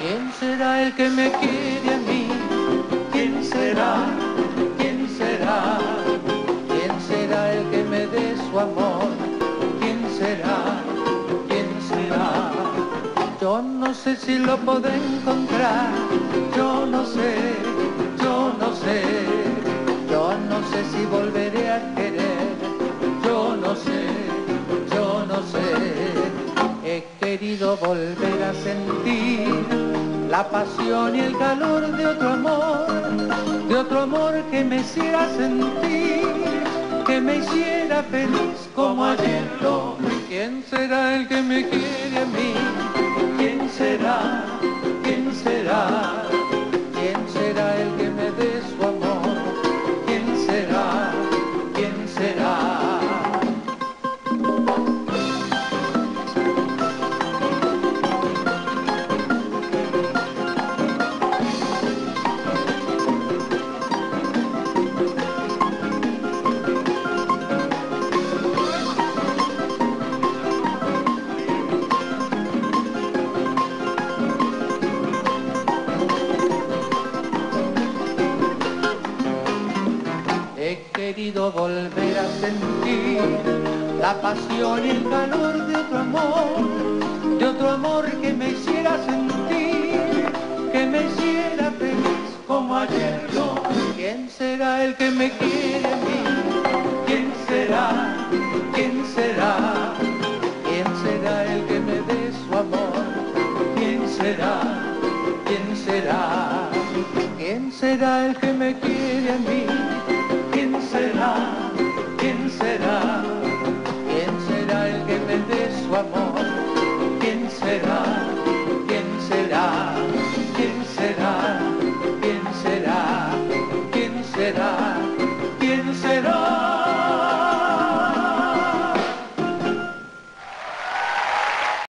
¿Quién será el que me quiere a mí? ¿Quién será? ¿Quién será? ¿Quién será el que me dé su amor? ¿Quién será? ¿Quién será? Yo no sé si lo podré encontrar. Yo no sé, yo no sé. Yo no sé si volveré a querer. Yo no sé, yo no sé. He querido volver a sentir la pasión y el calor de otro amor que me hiciera sentir, que me hiciera feliz como ayer lo fui. ¿Quién será el que me quiere a mí? ¿Quién será? ¿Quién será? ¿Quién será el que me dé su amor? ¿Quién será? ¿Quién será? He querido volver a sentir la pasión y el calor de otro amor que me hiciera sentir, que me hiciera feliz como ayer yo. ¿Quién será el que me quiere a mí? ¿Quién será? ¿Quién será? ¿Quién será el que me dé su amor? ¿Quién será? ¿Quién será? ¿Quién será el que me quiere a mí?